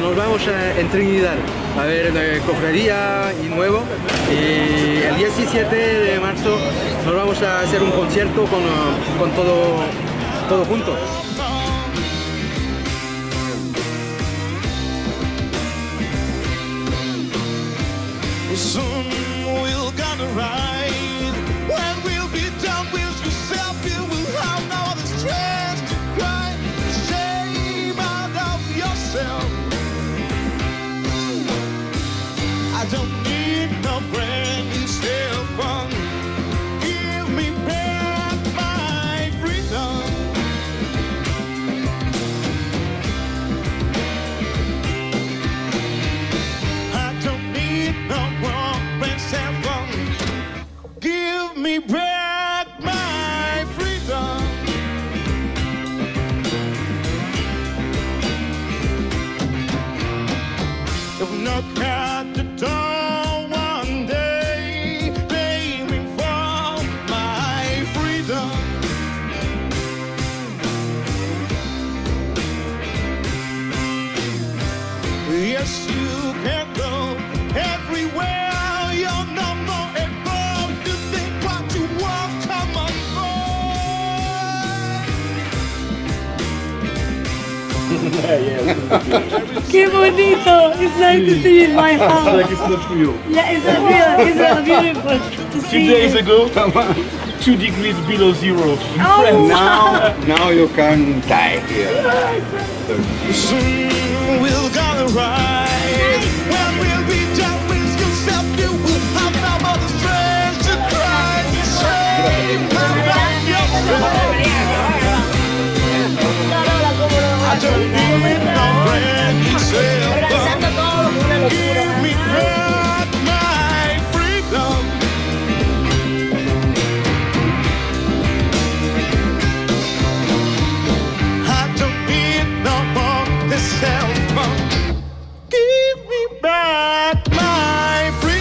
Nos vamos en Trinidad a ver cofradía y nuevo, y el 17 de marzo nos vamos a hacer un concierto con todo junto. ¡Qué bonito! It's like to see in my house. It's like it's not real. Yeah, it's not real. It's not beautiful to see. 2 days ago, 2 degrees below zero. Oh, wow. Now you can die here. Soon we'll gonna ride. When we'll be done with yourself, you will have no mother's friends to cry. Shame about yourself. I don't need no friend except for give me back my freedom. I don't need no more this cell phone. Give me back my freedom.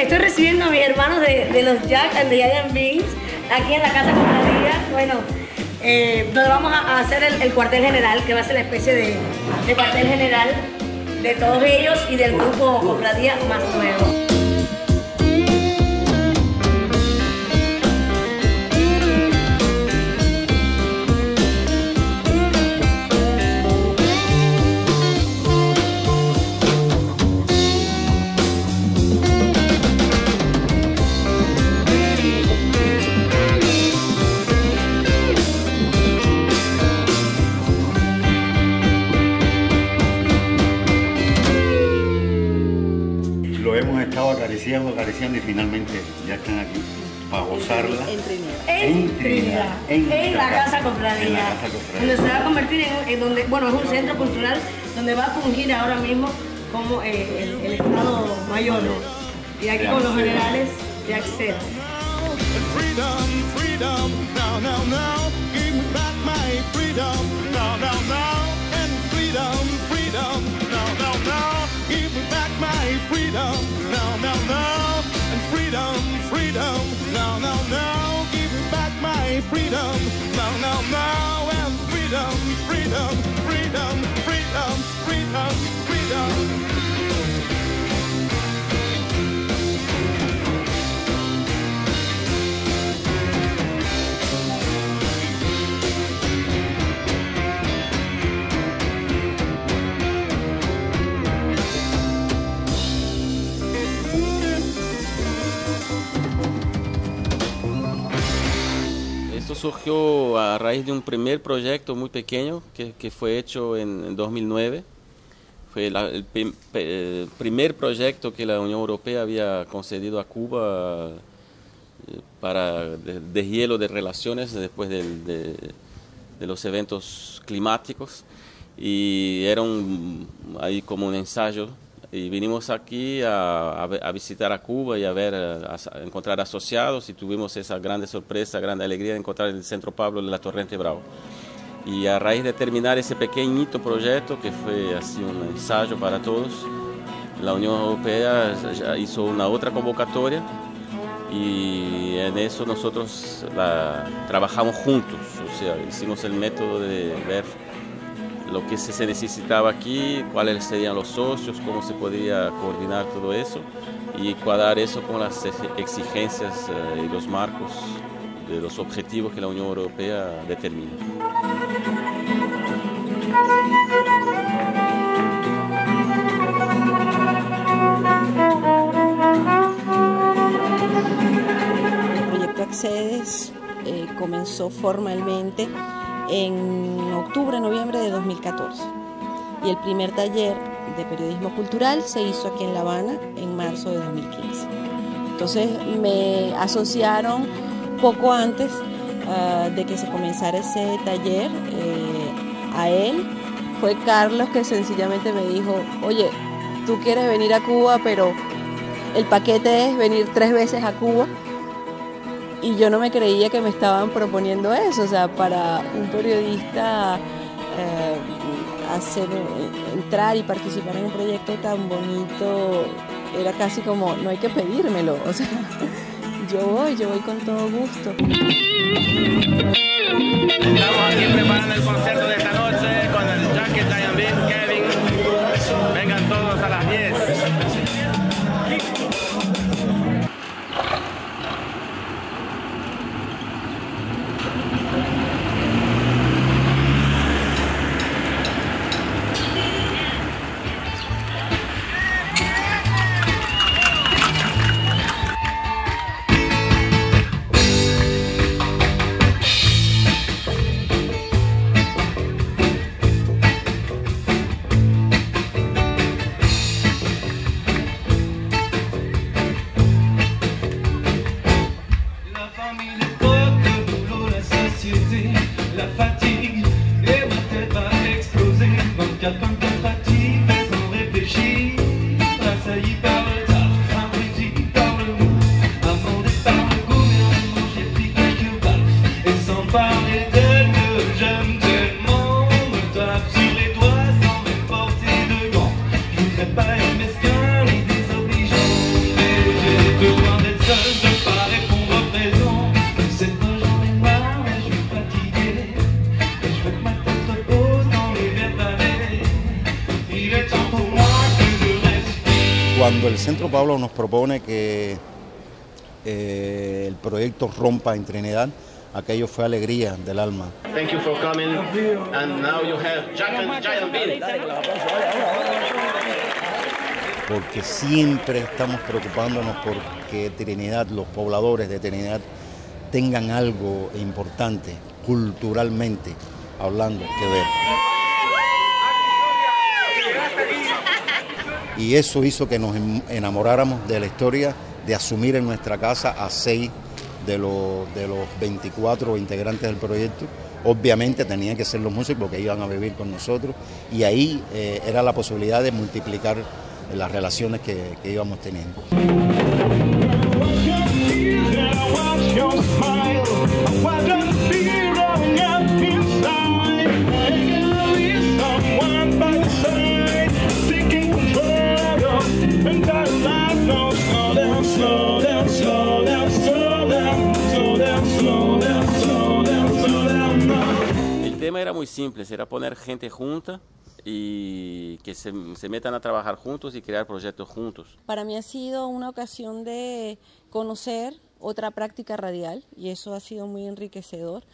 Estoy recibiendo a mis hermanos de los Jack and the Giant Beans aquí en la Casa Cofradía, bueno, donde vamos a hacer el cuartel general, que va a ser la especie de cuartel general de todos ellos y del grupo Cofradía más nuevo. Acariciando y finalmente ya están aquí para gozarla en la Casa Cofradía, donde se va a convertir en donde, bueno, es un centro cultural donde va a fungir ahora mismo como el Estado Mayor, y aquí con los generales de Accedes. Esto surgió a raíz de un primer proyecto muy pequeño que fue hecho en 2009. Fue el primer proyecto que la Unión Europea había concedido a Cuba para deshielo de relaciones después de los eventos climáticos. Y era ahí como un ensayo. Y vinimos aquí a visitar a Cuba y a encontrar asociados, y tuvimos esa gran sorpresa, gran alegría de encontrar el Centro Pablo de la Torrente Bravo. E a raiz de terminar esse pequenito projeto, que foi assim um ensaio para todos, a União Europeia já fez uma outra convocatória e nisso nós trabalhamos juntos, ou seja, fizemos o método de ver o que se necessitava aqui, quais seriam os sócios, como se podia coordenar tudo isso e enquadrar isso com as exigências e os marcos de los objetivos que la Unión Europea determina. El proyecto Accedes comenzó formalmente en octubre, noviembre de 2014 y el primer taller de periodismo cultural se hizo aquí en La Habana en marzo de 2015. Entonces me asociaron poco antes de que se comenzara ese taller. A él fue Carlos que sencillamente me dijo: oye, tú quieres venir a Cuba, pero el paquete es venir 3 veces a Cuba, y yo no me creía que me estaban proponiendo eso. O sea, para un periodista entrar y participar en un proyecto tan bonito era casi como, no hay que pedírmelo, o sea, Yo voy con todo gusto. Estamos aquí preparando el concierto de esta noche con el Jackie, Diane B, Kevin. Vengan todos a las 10. Cuando el Centro Pablo nos propone que el proyecto rompa en Trinidad, aquello fue alegría del alma. Thank you for coming, and now you have Giant Bill. Porque siempre estamos preocupándonos por que Trinidad, los pobladores de Trinidad, tengan algo importante culturalmente hablando que ver. Y eso hizo que nos enamoráramos de la historia, de asumir en nuestra casa a 6 de los 24 integrantes del proyecto. Obviamente tenían que ser los músicos porque iban a vivir con nosotros, y ahí era la posibilidad de multiplicar las relaciones que íbamos teniendo. El tema era muy simple, era poner gente junta y que se metan a trabajar juntos y crear proyectos juntos. Para mí ha sido una ocasión de conocer otra práctica radial, y eso ha sido muy enriquecedor,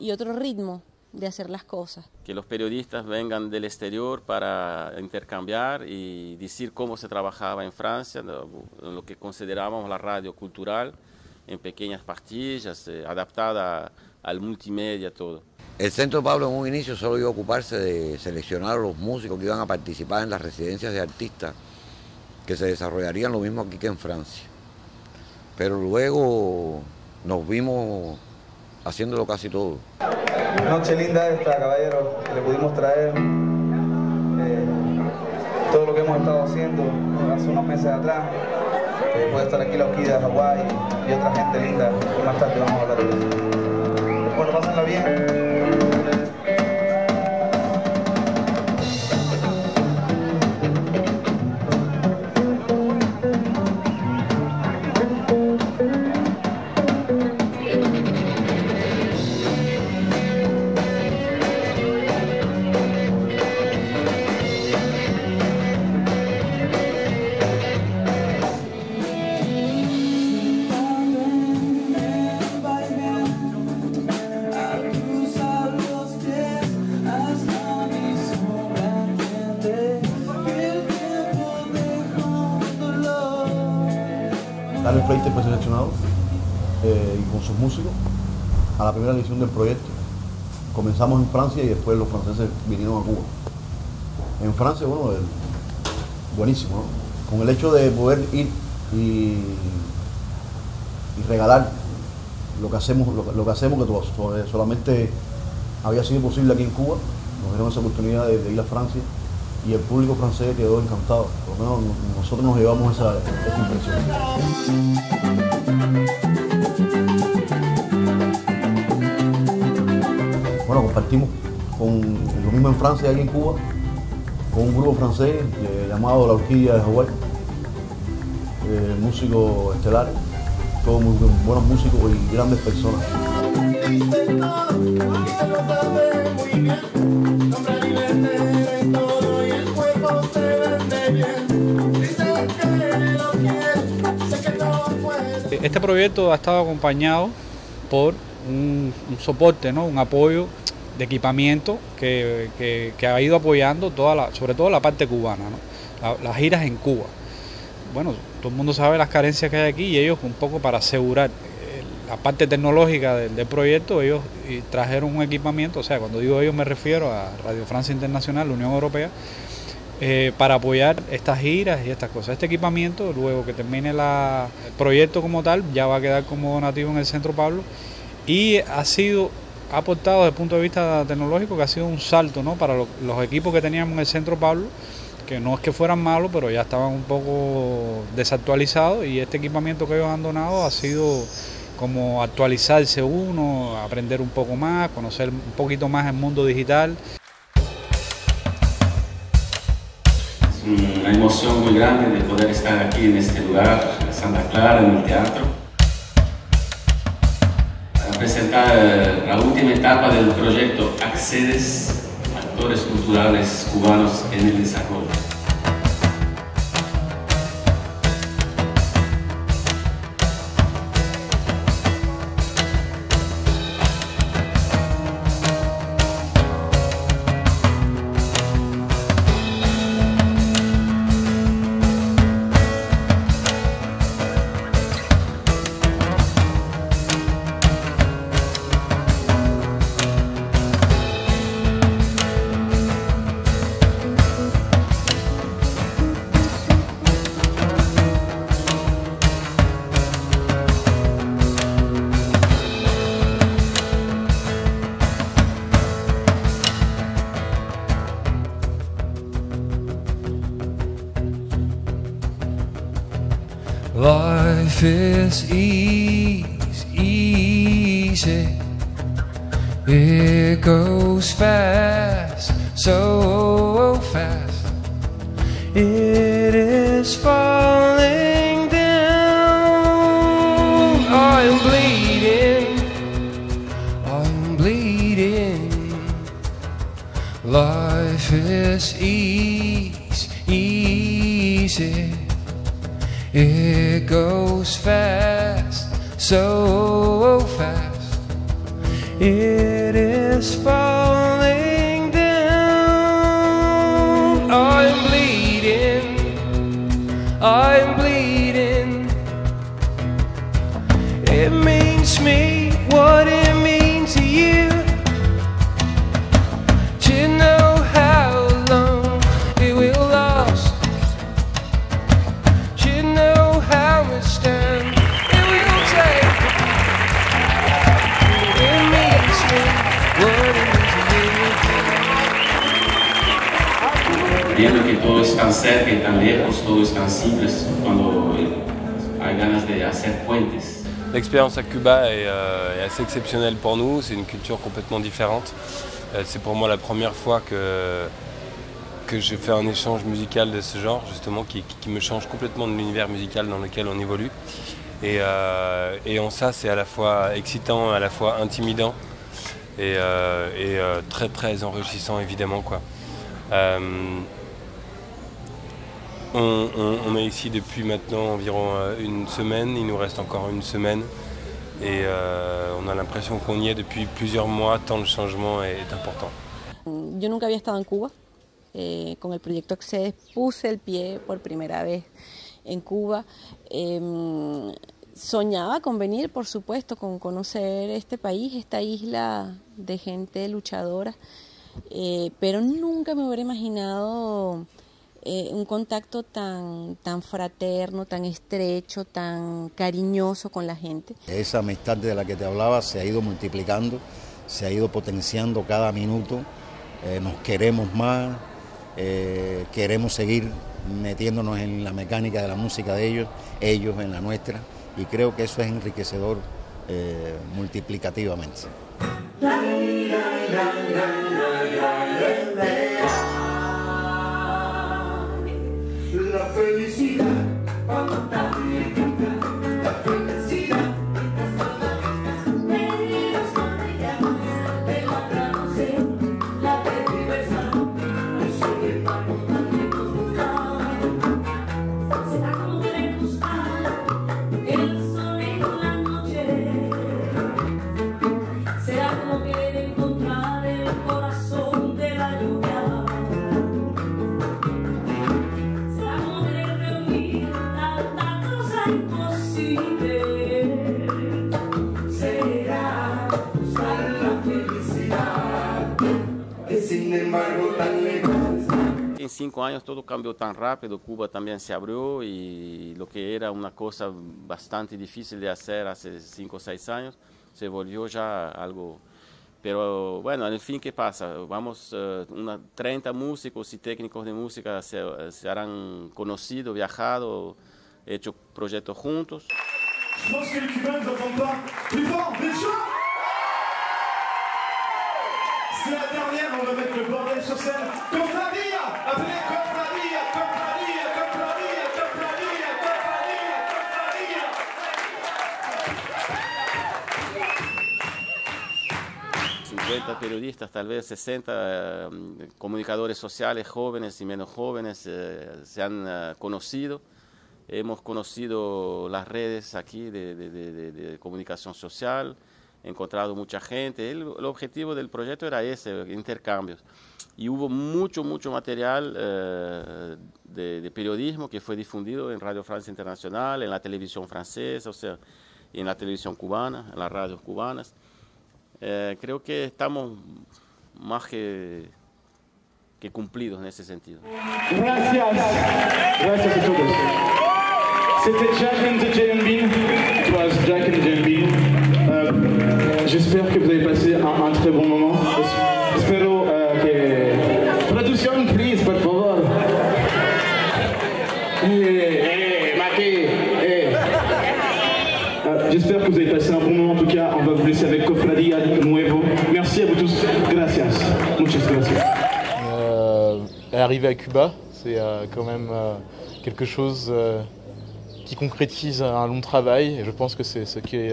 y otro ritmo de hacer las cosas. Que los periodistas vengan del exterior para intercambiar y decir cómo se trabajaba en Francia, lo que considerábamos la radio cultural, en pequeñas pastillas, adaptada al multimedia, todo. El Centro Pablo en un inicio solo iba a ocuparse de seleccionar a los músicos que iban a participar en las residencias de artistas que se desarrollarían lo mismo aquí que en Francia. Pero luego nos vimos haciéndolo casi todo. Noche linda esta, caballero, que le pudimos traer todo lo que hemos estado haciendo hace unos meses atrás. Puede estar aquí La Orquídea de Jaguar y otra gente linda, y más tarde vamos a hablar de eso. Bueno, pásenla bien. fleites preseleccionados y con sus músicos a la primera edición del proyecto. Comenzamos en Francia y después los franceses vinieron a Cuba. En Francia, bueno, buenísimo, ¿no? Con el hecho de poder ir y regalar lo que hacemos, que solamente había sido posible aquí en Cuba, nos dieron esa oportunidad de ir a Francia y el público francés quedó encantado. Por lo menos nosotros nos llevamos esa impresión. Bueno, compartimos con lo mismo en Francia y aquí en Cuba, con un grupo francés llamado La Orquídea de Jaguar, músicos estelares, todos muy buenos músicos y grandes personas. Este proyecto ha estado acompañado por un soporte, ¿no? Un apoyo de equipamiento que ha ido apoyando toda sobre todo la parte cubana, ¿no? Las giras en Cuba. Bueno, todo el mundo sabe las carencias que hay aquí y ellos, un poco para asegurar la parte tecnológica del proyecto, ellos trajeron un equipamiento. O sea, cuando digo ellos me refiero a Radio Francia Internacional, la Unión Europea, para apoyar estas giras y estas cosas. Este equipamiento, luego que termine el proyecto como tal, ya va a quedar como donativo en el Centro Pablo, y ha aportado desde el punto de vista tecnológico, que ha sido un salto, ¿no? Para los equipos que teníamos en el Centro Pablo, que no es que fueran malos, pero ya estaban un poco desactualizados, y este equipamiento que ellos han donado ha sido como actualizarse uno, aprender un poco más, conocer un poquito más el mundo digital. Es una emoción muy grande de poder estar aquí en este lugar, en Santa Clara, en el teatro, para presentar la última etapa del proyecto Accedes, actores culturales cubanos en el desarrollo. Life is easy, it goes fast, so fast, it is falling down. I'm bleeding, I'm bleeding. Life is easy, it goes fast, so fast, it is falling down. I'm bleeding, I'm bleeding. It means me what it means to you, to know how long it will last. Viendo que todo es tan cerca y tan lejos, todo es tan simple, cuando hay ganas de hacer puentes. L'expérience à Cuba est assez exceptionnelle pour nous, c'est une culture complètement différente. C'est pour moi la première fois que j'ai fait un échange musical de ce genre, justement, qui me change complètement de l'univers musical dans lequel on évolue. Et en ça, c'est à la fois excitant, à la fois intimidant et très très enrichissant, évidemment, quoi. On est ici depuis maintenant environ une semaine, il nous reste encore une semaine et on a l'impression qu'on y est depuis plusieurs mois, tant le changement est important. Yo nunca había estado en Cuba, con el proyecto Accedes puse el pie por primera vez en Cuba, Soñaba con venir, por supuesto, con conocer este país, esta isla de gente luchadora, pero nunca me hubiera imaginado un contacto tan fraterno, tan estrecho, tan cariñoso con la gente. Esa amistad de la que te hablaba se ha ido multiplicando, se ha ido potenciando cada minuto, nos queremos más, queremos seguir metiéndonos en la mecánica de la música de ellos, ellos en la nuestra, y creo que eso es enriquecedor multiplicativamente. La felicidad, la felicidad. En 5 años todo cambió tan rápido, Cuba también se abrió y lo que era una cosa bastante difícil de hacer hace 5 o 6 años, se volvió ya algo. Pero bueno, en el fin, ¿qué pasa? Vamos, 30 músicos y técnicos de música se harán conocido, viajado, hecho proyectos juntos. C'est la dernière, on va mettre le bordel sur scène. Cofradia, appelez Cofradia, Cofradia, Cofradia, Cofradia, Cofradia, Cofradia. 50 periodistas, tal vez 60 comunicadores sociales, jóvenes y menos jóvenes, se han conocido. Hemos conocido las redes aquí de comunicación social. He encontrado mucha gente. El objetivo del proyecto era ese, intercambios. Y hubo mucho material de periodismo que fue difundido en Radio Francia Internacional, en la televisión francesa, o sea, en la televisión cubana, en las radios cubanas. Creo que estamos más que cumplidos en ese sentido. Gracias. Gracias a todos. C'était Jack and the Jellybean. It was Jack and the Jellybean. J'espère que vous avez passé un très bon moment. Espero que... Traducción, please, por favor. Maki. J'espère que vous avez passé un bon moment. En tout cas, on va vous laisser avec Cofradia Nuevo. Merci à vous tous. Gracias. Muchas gracias. Arriver à Cuba, c'est quand même quelque chose... qui concrétise un long travail, et je pense que c'est ce qui est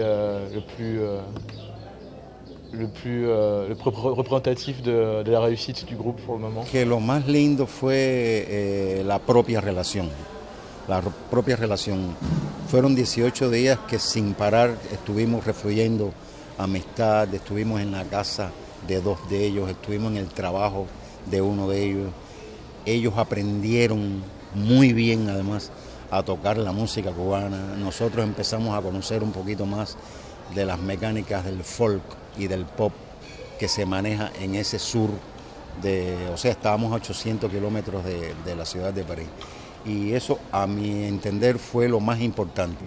le plus représentatif de la réussite du groupe pour le moment. Que lo más lindo fue la propia relación. Fueron 18 días que sin parar estuvimos refluyendo amistad, estuvimos en la casa de 2 de ellos, estuvimos en el trabajo de 1 de ellos. Ellos aprendieron muy bien además a tocar la música cubana. Nosotros empezamos a conocer un poquito más de las mecánicas del folk y del pop que se maneja en ese sur, o sea, estábamos a 800 kilómetros de la ciudad de París. Y eso, a mi entender, fue lo más importante.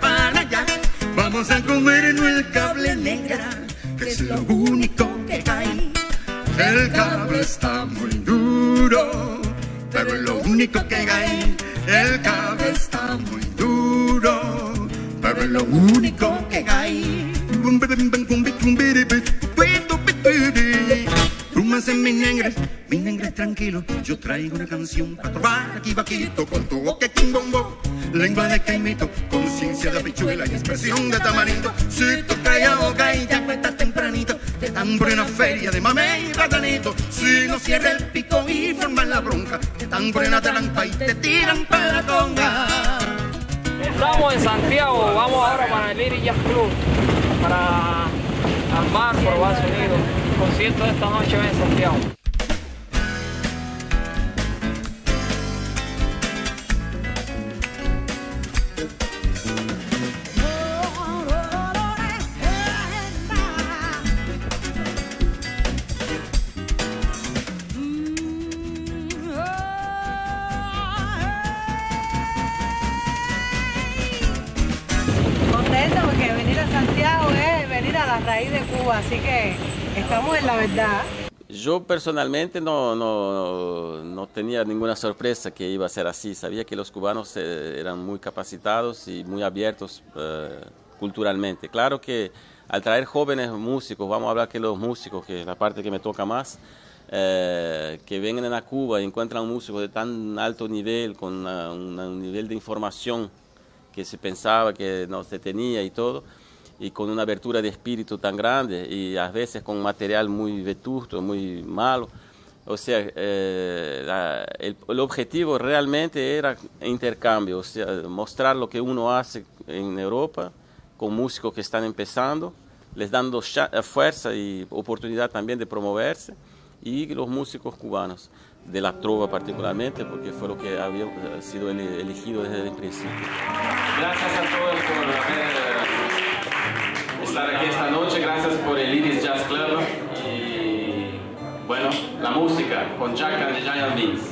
Para allá, vamos a comernos el cable negra, que es lo único que hay. El cable está muy duro, pero es lo único que hay. El cable está muy duro, pero es lo único que hay. Rúmanse mis negras tranquilos. Yo traigo una canción para trobar aquí vaquito con tu boca con bombo. Lengua de caimito, conciencia de pichuela y expresión de tamarindo. Si tú callas boca y ya cuesta tempranito, te tambor en una feria de mamey y platanito. Si no cierra el pico y forman la bronca, te tambor en la taranca y te tiran para la conga. Estamos en Santiago, vamos ahora para el Idris Jazz Club, para armar, probar sonido. El concierto de esta noche en Santiago. Así que estamos en la verdad. Yo personalmente no tenía ninguna sorpresa que iba a ser así. Sabía que los cubanos eran muy capacitados y muy abiertos culturalmente. Claro que al traer jóvenes músicos, vamos a hablar que los músicos, que es la parte que me toca más, que vengan a Cuba y encuentran músicos de tan alto nivel, con un nivel de información que se pensaba que no se tenía y todo, y con una abertura de espíritu tan grande, y a veces con material muy vetusto, muy malo. O sea, el objetivo realmente era intercambio, o sea, mostrar lo que uno hace en Europa con músicos que están empezando, les dando fuerza y oportunidad también de promoverse, y los músicos cubanos, de la trova particularmente, porque fue lo que había sido elegido desde el principio. Gracias a todos por estar aquí esta noche, gracias por el Idris Jazz Club y bueno, la música con Jack and the Giant Beans.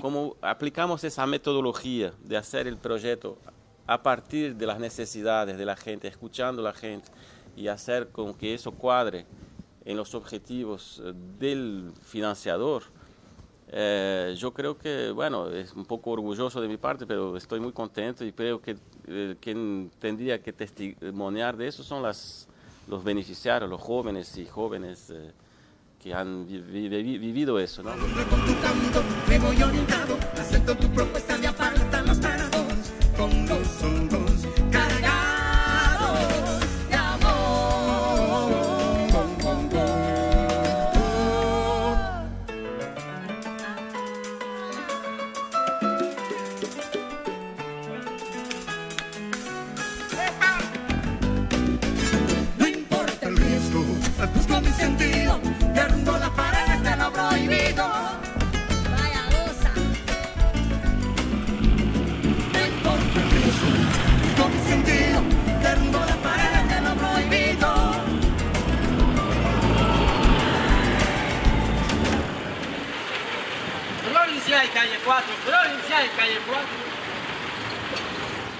Como aplicamos esa metodología de hacer el proyecto a partir de las necesidades de la gente, escuchando a la gente y hacer con que eso cuadre en los objetivos del financiador, yo creo que, bueno, es un poco orgulloso de mi parte, pero estoy muy contento y creo que quien tendría que testimoniar de eso son los beneficiarios, los jóvenes y jóvenes que han vivido eso, ¿no?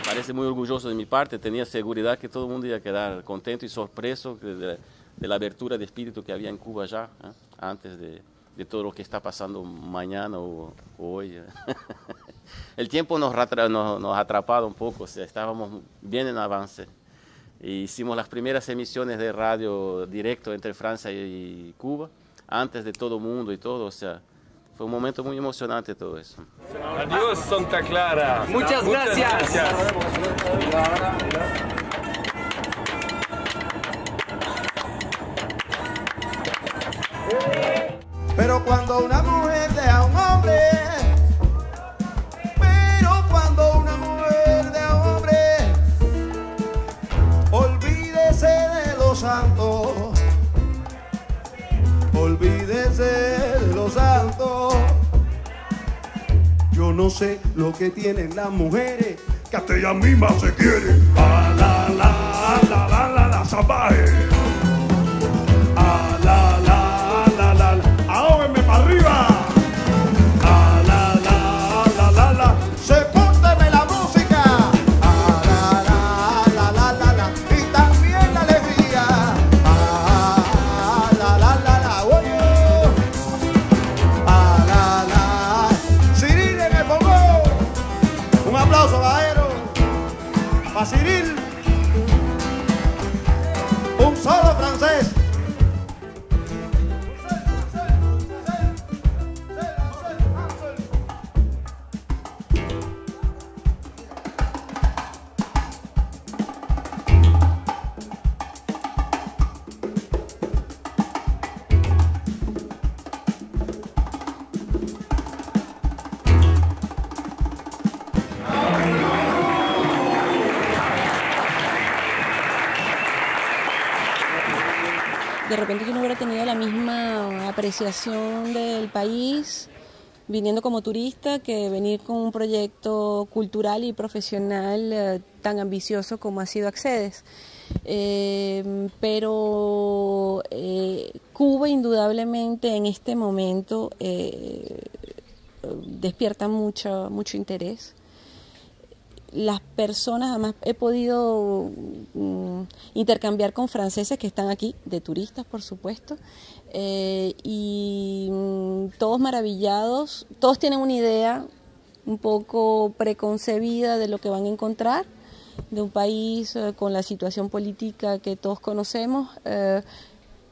Parece muy orgulloso de mi parte, tenía seguridad que todo el mundo iba a quedar contento y sorpreso de la abertura de espíritu que había en Cuba ya, antes de todo lo que está pasando mañana o hoy. El tiempo nos ha atrapado un poco, o sea, estábamos bien en avance. E hicimos las primeras emisiones de radio directo entre Francia y Cuba, antes de todo el mundo y todo, o sea, fue un momento muy emocionante todo eso. Adiós, Santa Clara. Muchas gracias. Pero cuando una mujer deja a un hombre, olvídese de los santos, olvídese de los santos. Yo no sé lo que tienen las mujeres, que hasta ellas mismas se quieren. A la la la la la salvaje. A la la la la, ahóguenme para arriba. A la la la la la, sepúlteme la repente yo no hubiera tenido la misma apreciación del país viniendo como turista que venir con un proyecto cultural y profesional tan ambicioso como ha sido Accedes. Pero Cuba indudablemente en este momento despierta mucho interés. Las personas, además he podido intercambiar con franceses que están aquí, de turistas por supuesto, y todos maravillados, todos tienen una idea un poco preconcebida de lo que van a encontrar, de un país con la situación política que todos conocemos,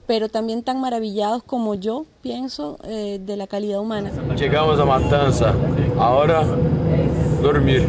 pero también tan maravillados como yo pienso de la calidad humana. Llegamos a Matanza, ahora dormir.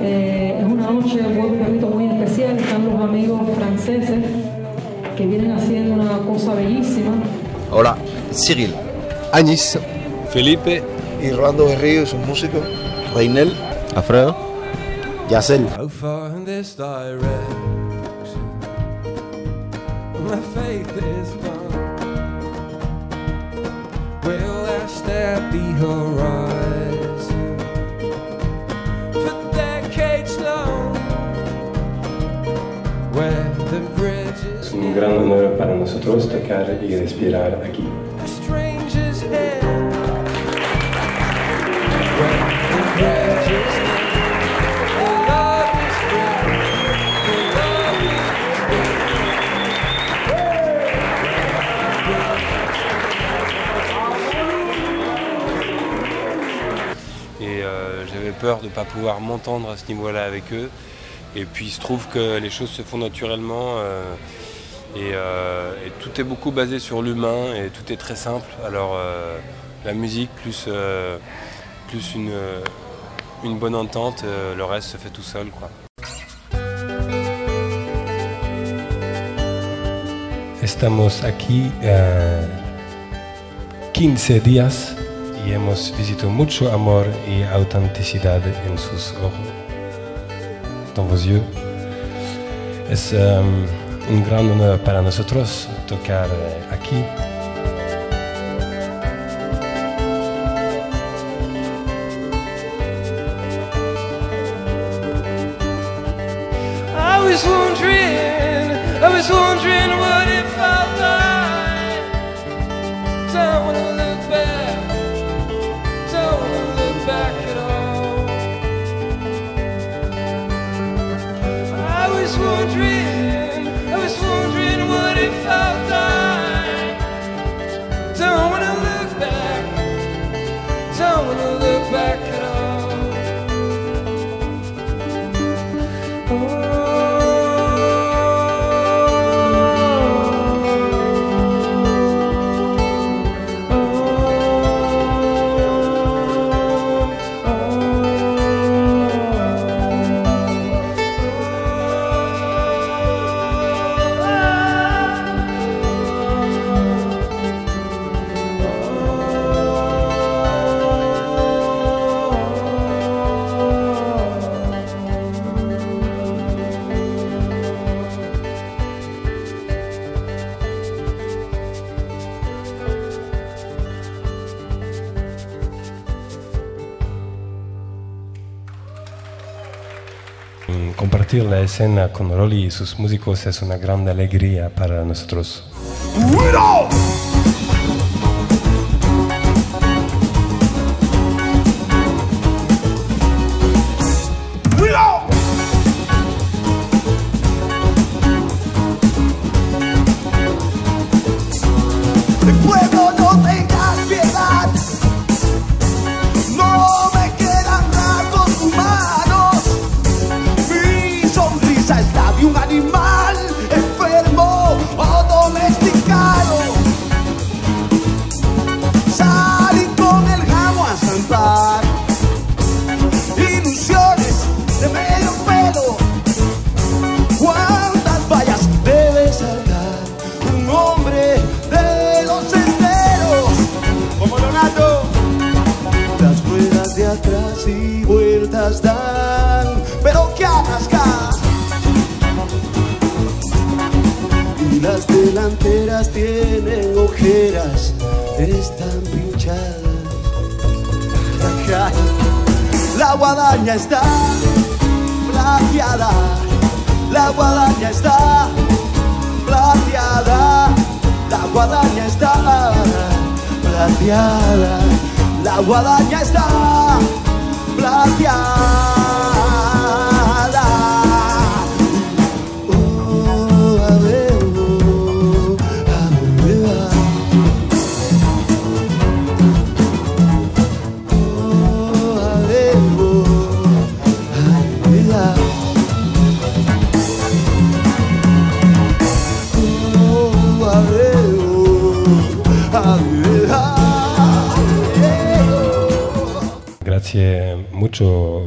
Es una noche muy especial, están los amigos franceses que vienen haciendo una cosa bellísima. Hola, Cyril, Añis, Felipe y Rolando Berrio, son músicos, Reinel, Alfredo, Yacel. Es un gran honor para nosotros tocar y respirar aquí. J'avais peur de ne pas pouvoir m'entendre à ce niveau-là avec eux. Et puis il se trouve que les choses se font naturellement et tout est beaucoup basé sur l'humain et tout est très simple. Alors la musique plus une bonne entente, le reste se fait tout seul, quoi. Estamos aquí 15 días y hemos visitado mucho amor y autenticidad en sus ojos. En vos yeux. Es un gran honor para nosotros tocar aquí. I was wondering what it felt like. Don't wanna look back. Don't wanna look back at all. I was wondering what it felt like. Don't wanna look back. Don't wanna look back at all. Compartir la escena con Roly y sus músicos es una gran alegría para nosotros. ¡Cuidado!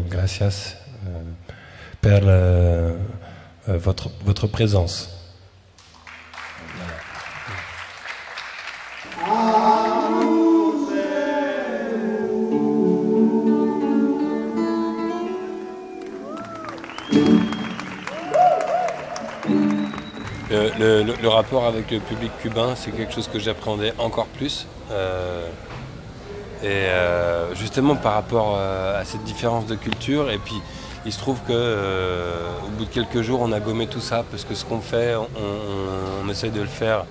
Gracias por votre presencia. Le rapport avec le public cubain, c'est quelque chose que j'appréhendais encore plus. Et justement par rapport à cette différence de culture, et puis il se trouve que au bout de quelques jours on a gommé tout ça, parce que ce qu'on fait, on essaye de le faire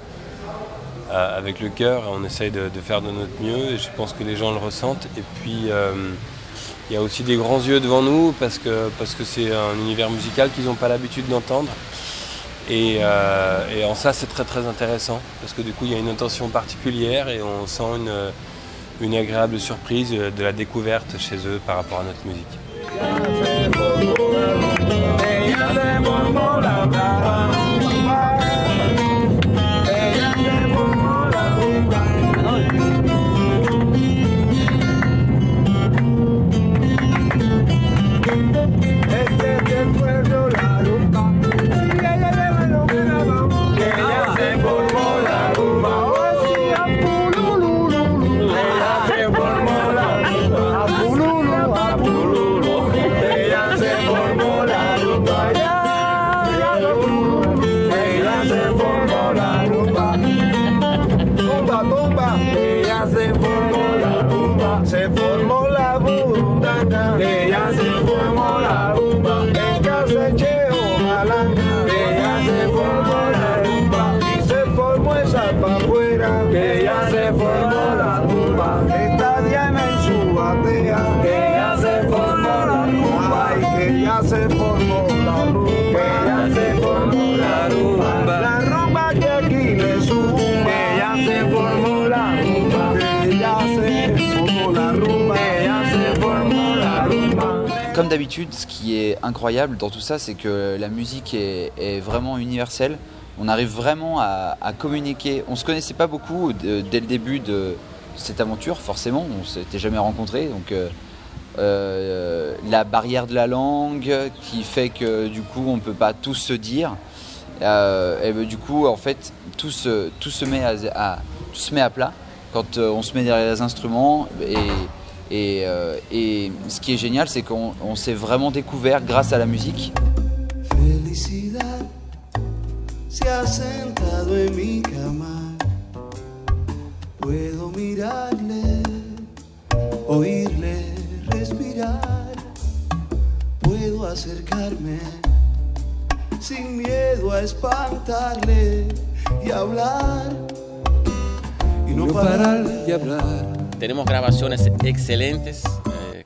avec le cœur, on essaye de faire de notre mieux, et je pense que les gens le ressentent. Et puis il y a aussi des grands yeux devant nous, parce que c'est un univers musical qu'ils n'ont pas l'habitude d'entendre, et en ça c'est très très intéressant, parce que du coup il y a une attention particulière, et on sent une agréable surprise de la découverte chez eux par rapport à notre musique. Comme d'habitude, ce qui est incroyable dans tout ça, c'est que la musique est vraiment universelle. On arrive vraiment à communiquer. On ne se connaissait pas beaucoup dès le début de cette aventure, forcément. On ne s'était jamais rencontrés. Donc, la barrière de la langue qui fait que du coup, on ne peut pas tous se dire. Et ben, du coup, en fait, tout se met à plat quand on se met derrière les instruments. Et ce qui est génial, c'est qu'on s'est vraiment découvert grâce à la musique. Felicidad se ha sentado en mi cama. Puedo mirarle, oírle respirar. Puedo miedo a acercarme, sin miedo a espantarle y hablar y no parar de hablar. Tenemos grabaciones excelentes,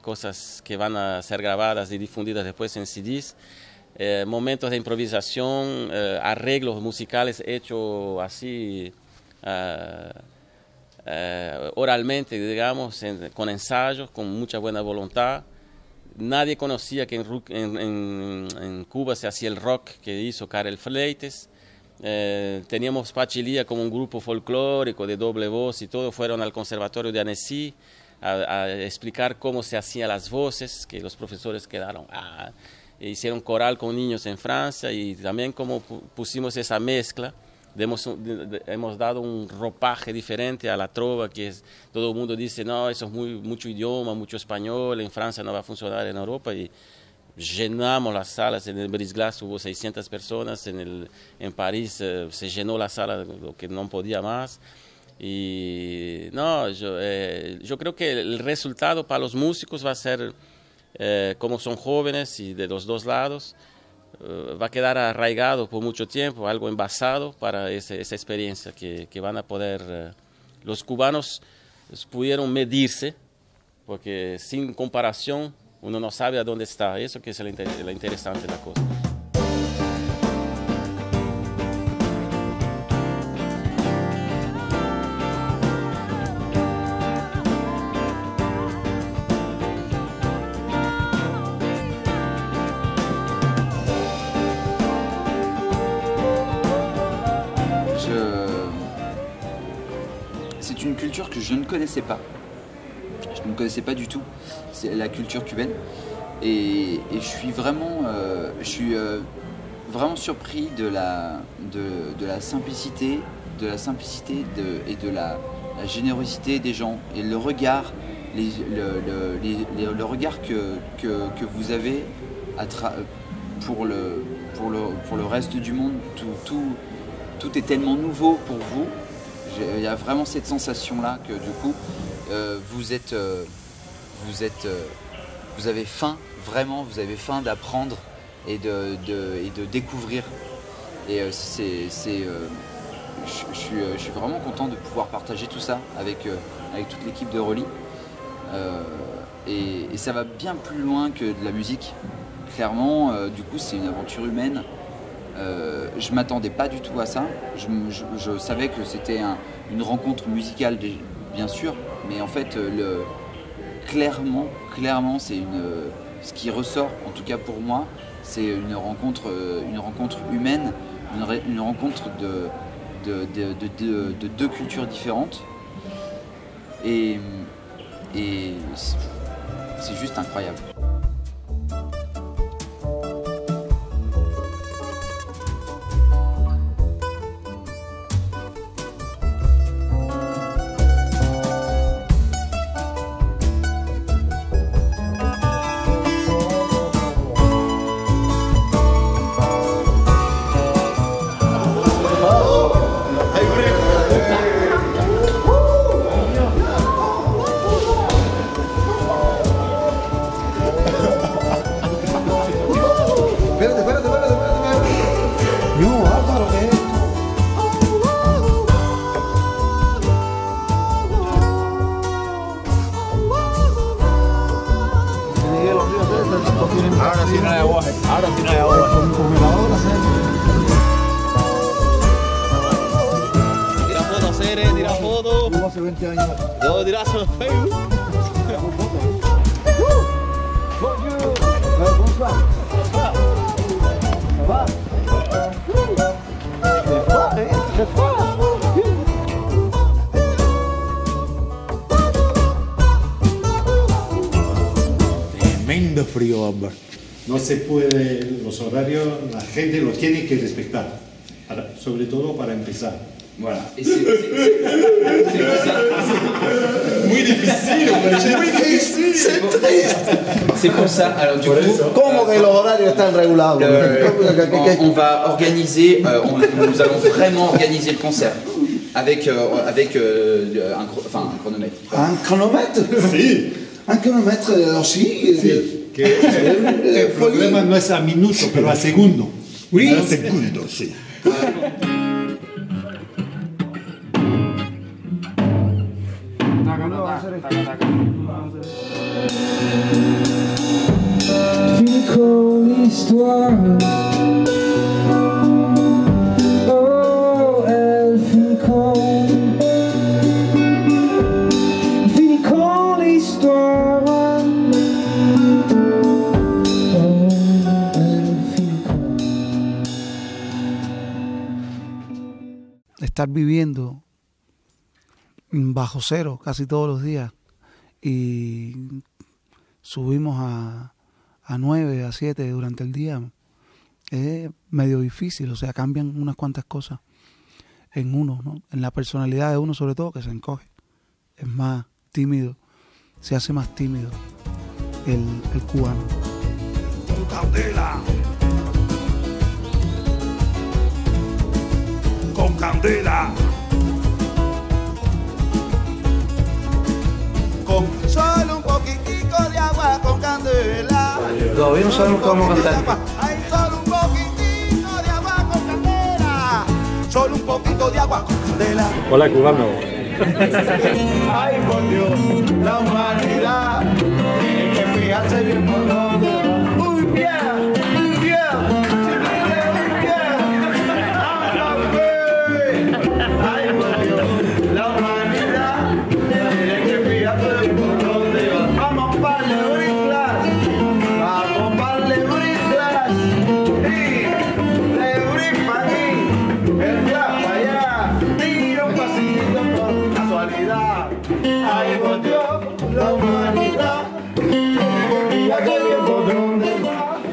cosas que van a ser grabadas y difundidas después en CDs, momentos de improvisación, arreglos musicales hechos así oralmente, digamos, con ensayos, con mucha buena voluntad. Nadie conocía que en Cuba se hacía el rock que hizo Karel Fleites. Teníamos Pachilía como un grupo folclórico de doble voz y todo. Fueron al Conservatorio de Annecy a explicar cómo se hacían las voces, que los profesores quedaron. ¡Ah! E hicieron coral con niños en Francia y también como pusimos esa mezcla. Hemos dado un ropaje diferente a la trova, que es, todo el mundo dice, no, eso es mucho idioma, mucho español, en Francia no va a funcionar, en Europa, y llenamos las salas. En el Brise Glace hubo 600 personas, en París se llenó la sala, lo que no podía más, y no, yo creo que el resultado para los músicos va a ser, como son jóvenes y de los dos lados, va a quedar arraigado por mucho tiempo, algo envasado para esa experiencia que van a poder... los cubanos pudieron medirse, porque sin comparación uno no sabe a dónde está. Eso que es lo interesante de la cosa. Que je ne connaissais pas. Je ne connaissais pas du tout. C'est la culture cubaine. Et je suis vraiment surpris de la simplicité, et de la générosité des gens. Et le regard, le regard que vous avez pour le reste du monde. Tout est tellement nouveau pour vous. Il y a vraiment cette sensation-là que du coup, vous avez faim, vraiment, vous avez faim d'apprendre et de découvrir. Et je suis vraiment content de pouvoir partager tout ça avec toute l'équipe de Roly. Et ça va bien plus loin que de la musique. Clairement, du coup, c'est une aventure humaine. Je ne m'attendais pas du tout à ça, je savais que c'était une rencontre musicale bien sûr, mais en fait clairement c'est ce qui ressort, en tout cas pour moi, c'est une rencontre humaine, une rencontre de deux cultures différentes, et c'est juste incroyable. Tremendo frío, hombre. No se puede, los horarios, la gente los tiene que respetar, sobre todo para empezar. Voilà. Et c'est bizarre. Muy difícil, muy difícil. C'est triste. C'est pour ça. Alors du coup, comment que los horarios están regulados? On va organiser. Nous allons vraiment organiser le concert avec un chronomètre. Un chronomètre? Si. Un chronomètre aussi. que el problema no es a minuto, pero a segundo. Oui, a segundo, sí. Fico l'histoire. Oh, elle fut con. Fico l'histoire. Oh, elle fut con. Estar viviendo bajo cero casi todos los días y subimos a 9, a 7 durante el día, es medio difícil, o sea, cambian unas cuantas cosas en uno, ¿no? En la personalidad de uno sobre todo, que se encoge, es más tímido, se hace más tímido el cubano. Con candela, con candela, con solo un poquitico de agua, con candela. Todavía no sabemos cómo cantar. Hay solo un poquitico de agua con candela, solo un poquito de agua con candela. Hola, cubano. Ay, por Dios, la humanidad tiene que fijarse bien por dónde va. Muy bien, muy bien, muy bien. ¡Habla bien! Ay, por Dios, la humanidad.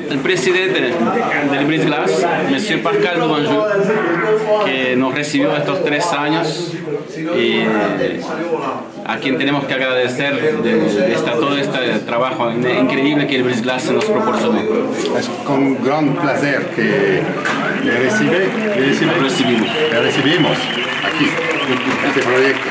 El presidente del Brise Glace, Monsieur Pascal Dubonjou, que nos recibió estos 3 años y a quien tenemos que agradecer todo este trabajo increíble que el Brise Glace nos proporcionó. Es con gran placer que le recibimos aquí, en este proyecto.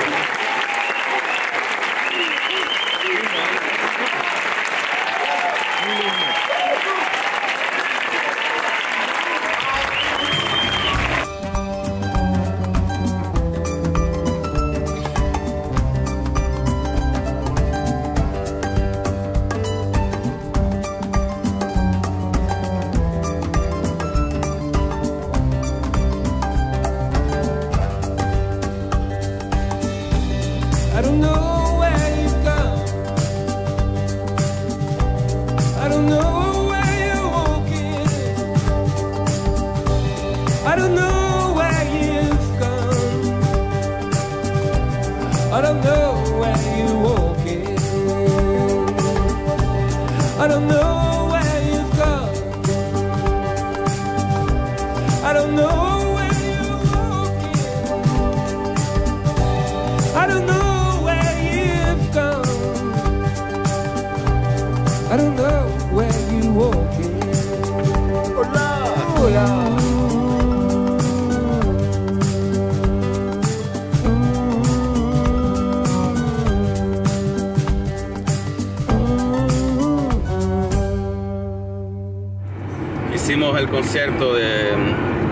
Concierto de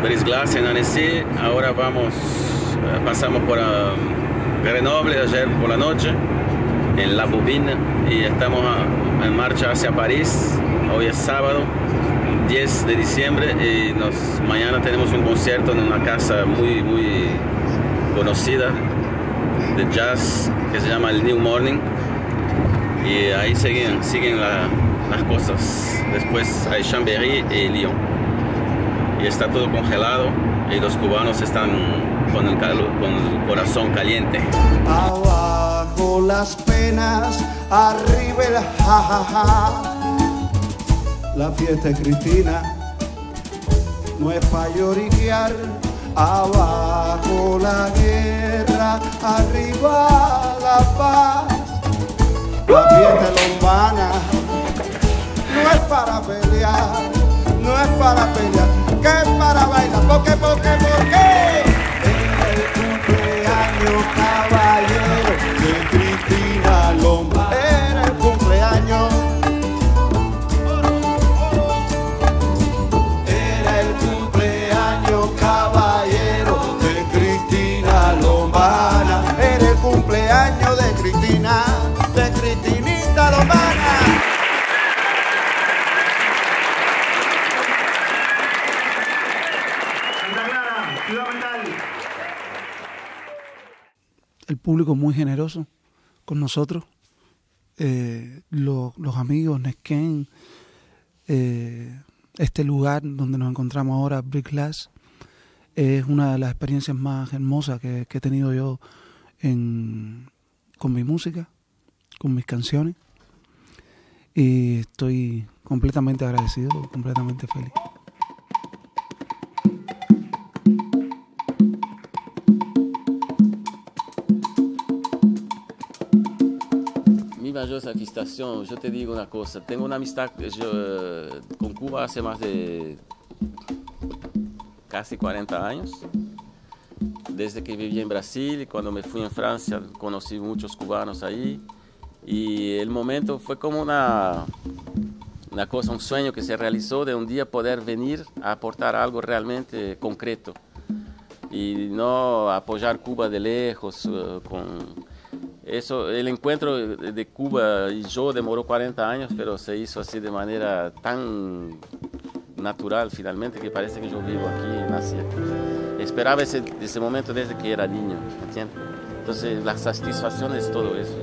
Brise Glace en Annecy, ahora pasamos por Grenoble ayer por la noche, en La Bobine, y estamos en marcha hacia París. Hoy es sábado, 10 de diciembre, y mañana tenemos un concierto en una casa muy, muy conocida de jazz que se llama el New Morning, y ahí siguen las cosas. Después hay Chambéry y Lyon. Y está todo congelado y los cubanos están con el corazón caliente. Abajo las penas, arriba el jajaja. La fiesta es cristina, no es para lloriquear. Abajo la guerra, arriba la paz. La fiesta lombana, no es para pelear, no es para pelear. Que para bailar, porque el cumpleaños, caballero, de Cristina Lomba. Era el cumpleaños el público muy generoso con nosotros, los amigos, Neeskens, este lugar donde nos encontramos ahora, Brise Glace, es una de las experiencias más hermosas que he tenido yo con mi música, con mis canciones, y estoy completamente agradecido, completamente feliz. Satisfacción. Yo te digo una cosa, tengo una amistad con Cuba hace más de casi 40 años, desde que viví en Brasil, y cuando me fui en Francia conocí muchos cubanos ahí, y el momento fue como una cosa, un sueño que se realizó de un día poder venir a aportar algo realmente concreto y no apoyar Cuba de lejos con... Eso, el encuentro de Cuba y yo demoró 40 años, pero se hizo así de manera tan natural finalmente que parece que yo vivo aquí, nací aquí. Esperaba ese momento desde que era niño, ¿entiendes? Entonces la satisfacción es todo eso.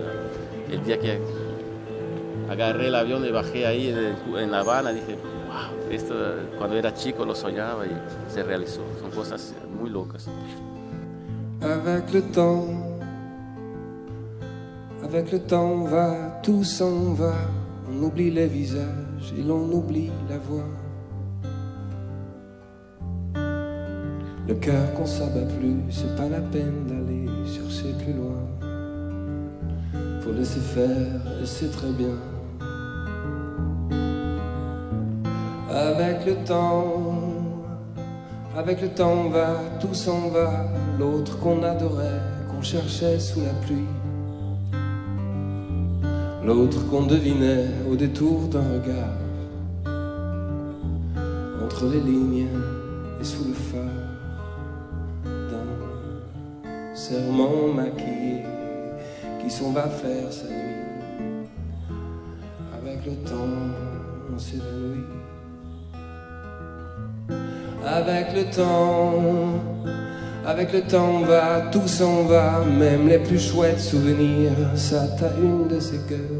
El día que agarré el avión y bajé ahí en La Habana, dije, wow, esto cuando era chico lo soñaba y se realizó. Son cosas muy locas. Avec le temps. Avec le temps on va, tout s'en va, on oublie les visages et l'on oublie la voix. Le cœur qu'on s'abat plus, c'est pas la peine d'aller chercher plus loin. Faut laisser faire et c'est très bien. Avec le temps on va, tout s'en va, l'autre qu'on adorait, qu'on cherchait sous la pluie. L'autre qu'on devinait au détour d'un regard, entre les lignes et sous le phare d'un serment maquillé qui s'en va faire sa nuit. Avec le temps, on s'évanouit. Avec le temps va, tout s'en va, même les plus chouettes souvenirs, ça t'a une de ces gueules.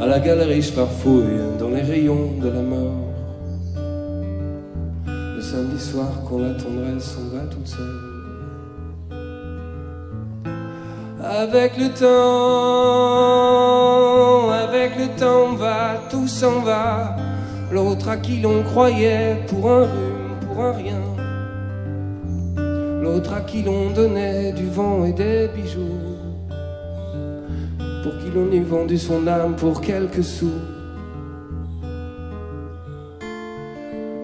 À la galerie je farfouille dans les rayons de la mort. Le samedi soir quand la tendresse s'en va toute seule. Avec le temps va, tout s'en va, l'autre à qui l'on croyait pour un rhume, pour un rien. L'autre à qui l'on donnait du vent et des bijoux, pour qui l'on eût vendu son âme pour quelques sous,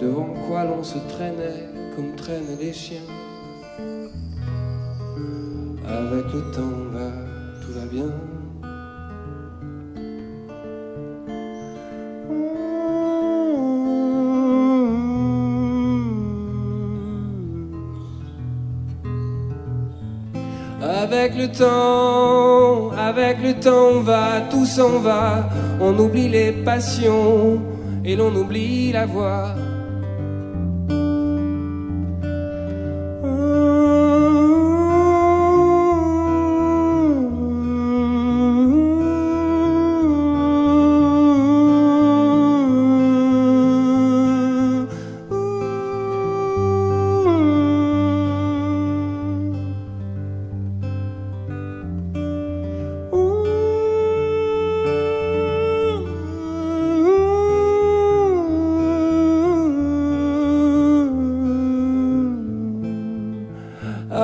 devant quoi l'on se traînait comme traînent les chiens. Avec le temps va, tout va bien. Avec le temps va, tout s'en va, on oublie les passions et l'on oublie la voix.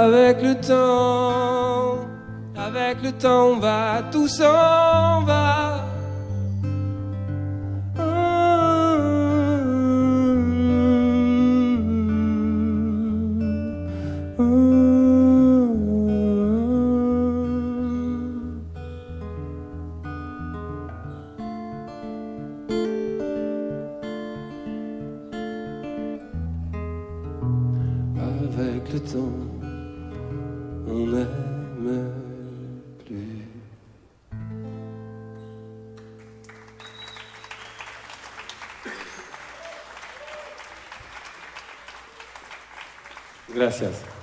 Avec le temps va, tout s'en va. Avec le temps. On n'aime plus. Gracias.